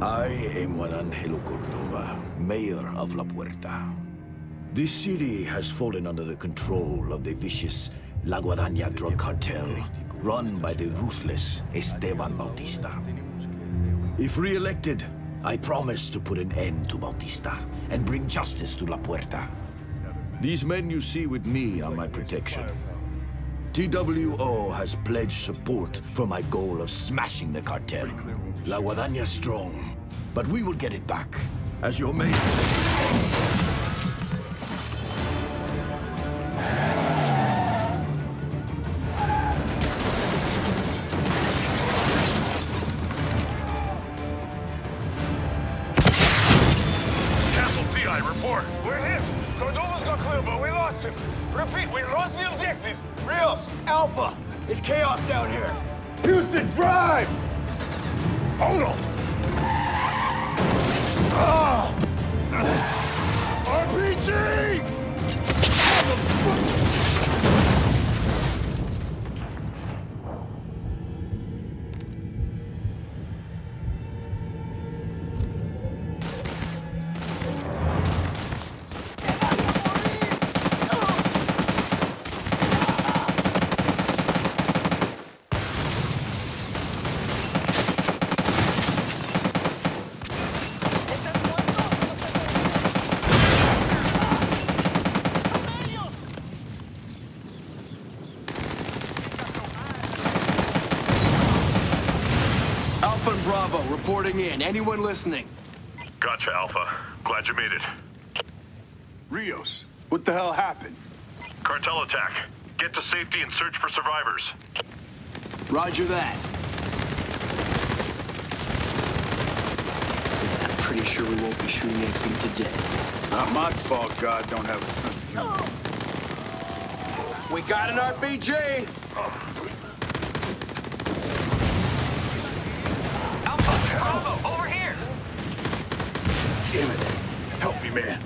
I am Juan Ángelo Cordova, mayor of La Puerta. This city has fallen under the control of the vicious La Guadagna drug cartel, run by the ruthless Esteban Bautista. If re-elected, I promise to put an end to Bautista and bring justice to La Puerta. These men you see with me are my protection. T.W.O. has pledged support for my goal of smashing the cartel. La Guadagna's strong, but we will get it back. As your mayor. Report. We're hit. Cordova's got clear, but we lost him. Repeat, we lost the objective. Rios, Alpha. It's chaos down here. Houston, drive! Hold on. RPG! Bravo, reporting in. Anyone listening? Gotcha, Alpha. Glad you made it. Rios, what the hell happened? Cartel attack. Get to safety and search for survivors. Roger that. I'm pretty sure we won't be shooting anything today. It's not my fault God don't have a sense of humor. We got an RPG! Bravo, over here! Damn it. Help me, man.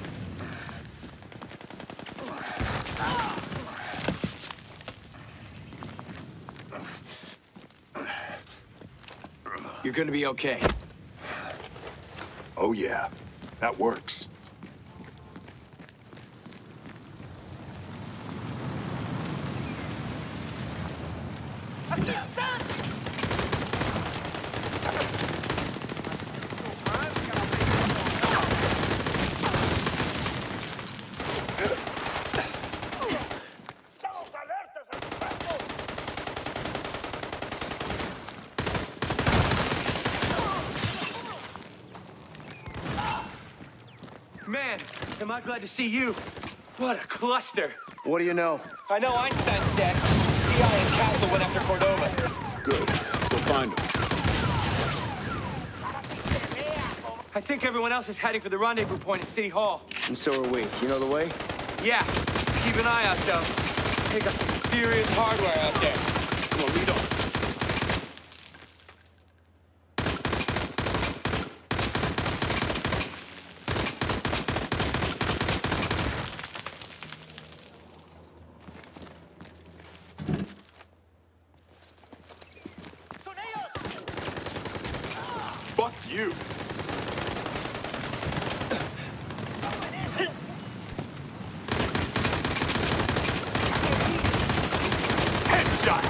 You're gonna be okay. Oh, yeah. That works. Man, am I glad to see you. What a cluster. What do you know? I know Einstein's dead. P.I. and Castle went after Cordova. Good. We'll find him. I think everyone else is heading for the rendezvous point at City Hall. And so are we. You know the way? Yeah. Keep an eye out, though. They got some serious hardware out there. Come on, lead on. Fuck you! Headshot!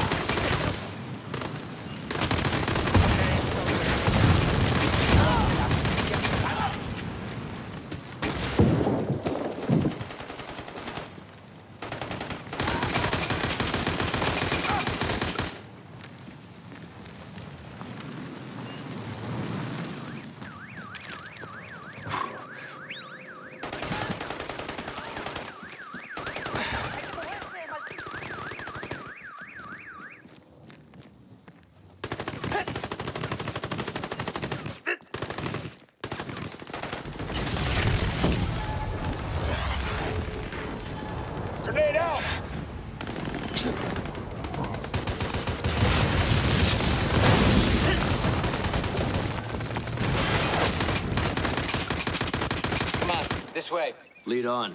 This way. Lead on.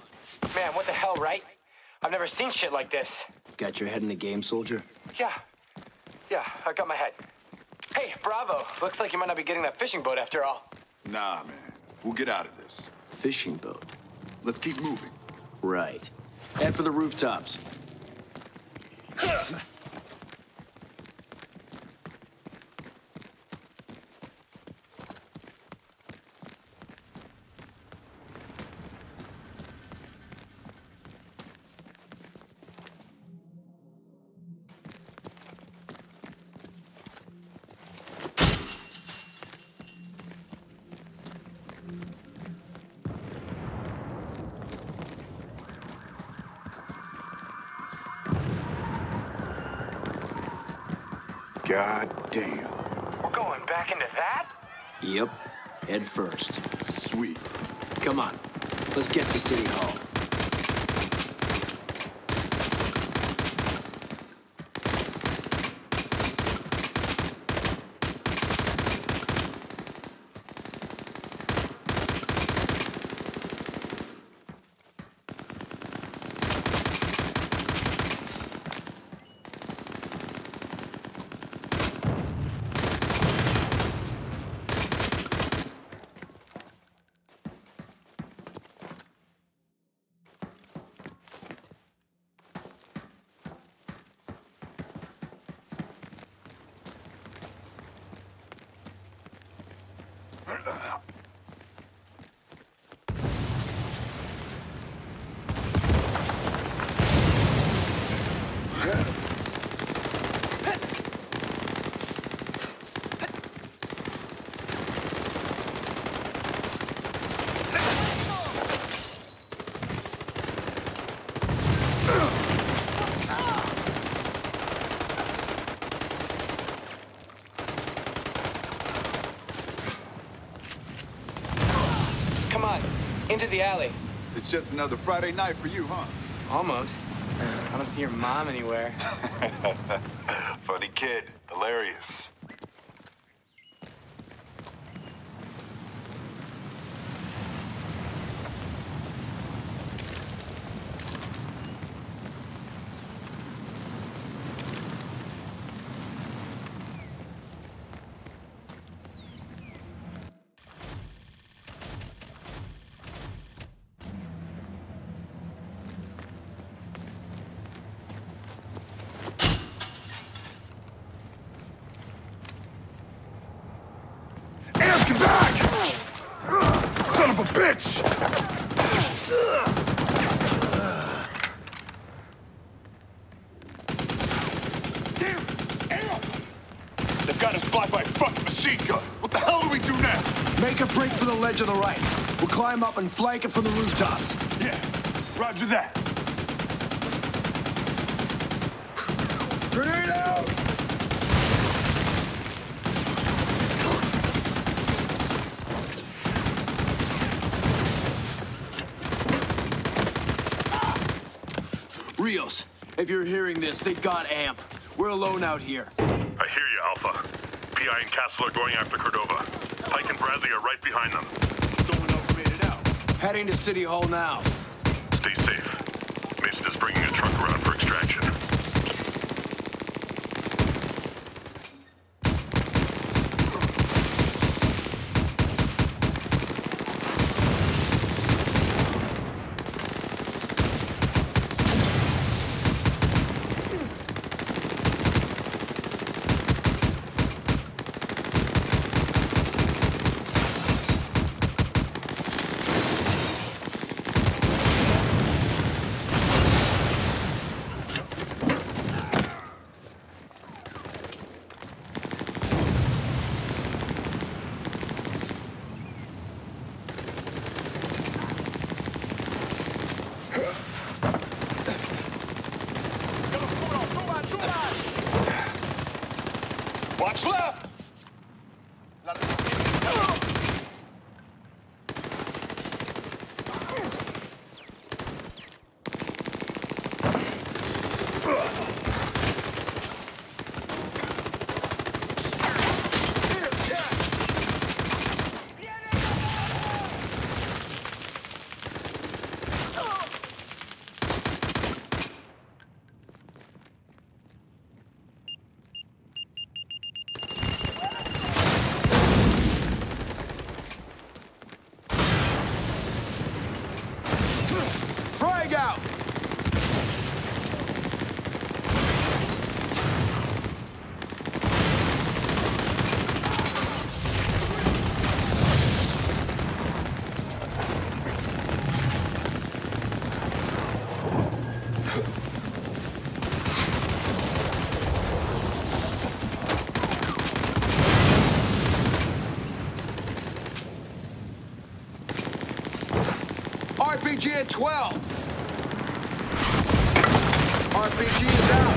Man, what the hell, right? I've never seen shit like this. Got your head in the game, soldier? Yeah. I got my head. Hey, Hey, bravo. Looks like you might not be getting that fishing boat after all. Nah, man. We'll get out of this. Fishing boat. Let's keep moving. Right. Head for the rooftops. God damn. We're going back into that? Yep. Head first. Sweet. Come on. Let's get to City Hall. Into the alley. It's just another Friday night for you, huh? Almost. I don't see your mom anywhere. Funny kid. Hilarious. To the right. We'll climb up and flank it from the rooftops. Yeah, roger that. Grenade out! Rios, if you're hearing this, they've got Amp. We're alone out here. I hear you, Alpha. P.I. and Castle are going after Cordova. Pike and Bradley are right behind them. Someone else made it out. Heading to City Hall now. Stay safe. Mason is bringing a truck around for extraction. leg out. RPG at 12. RPG is out.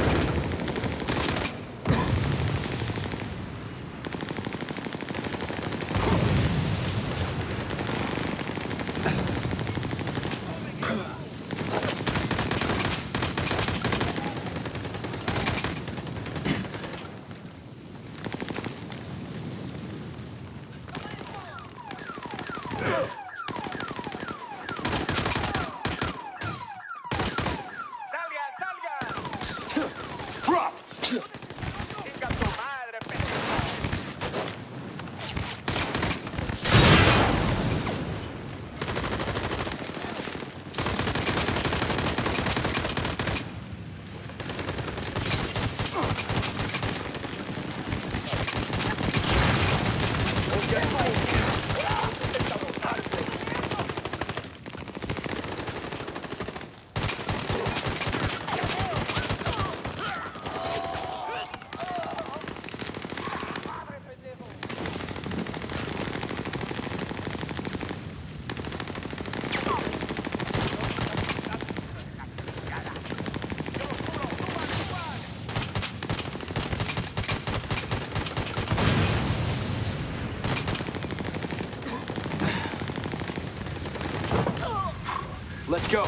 Let's go.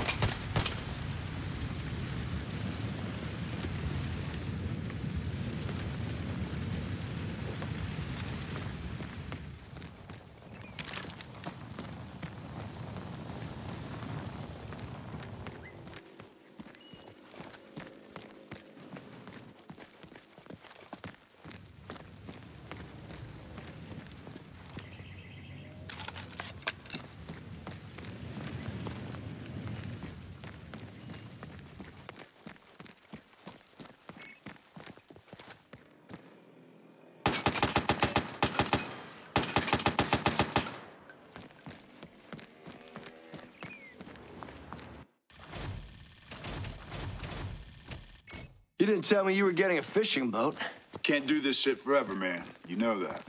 You didn't tell me you were getting a fishing boat. Can't do this shit forever, man. You know that.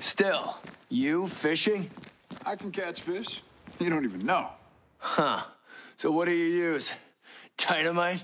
Still, you fishing? I can catch fish. You don't even know. Huh. So what do you use? Dynamite?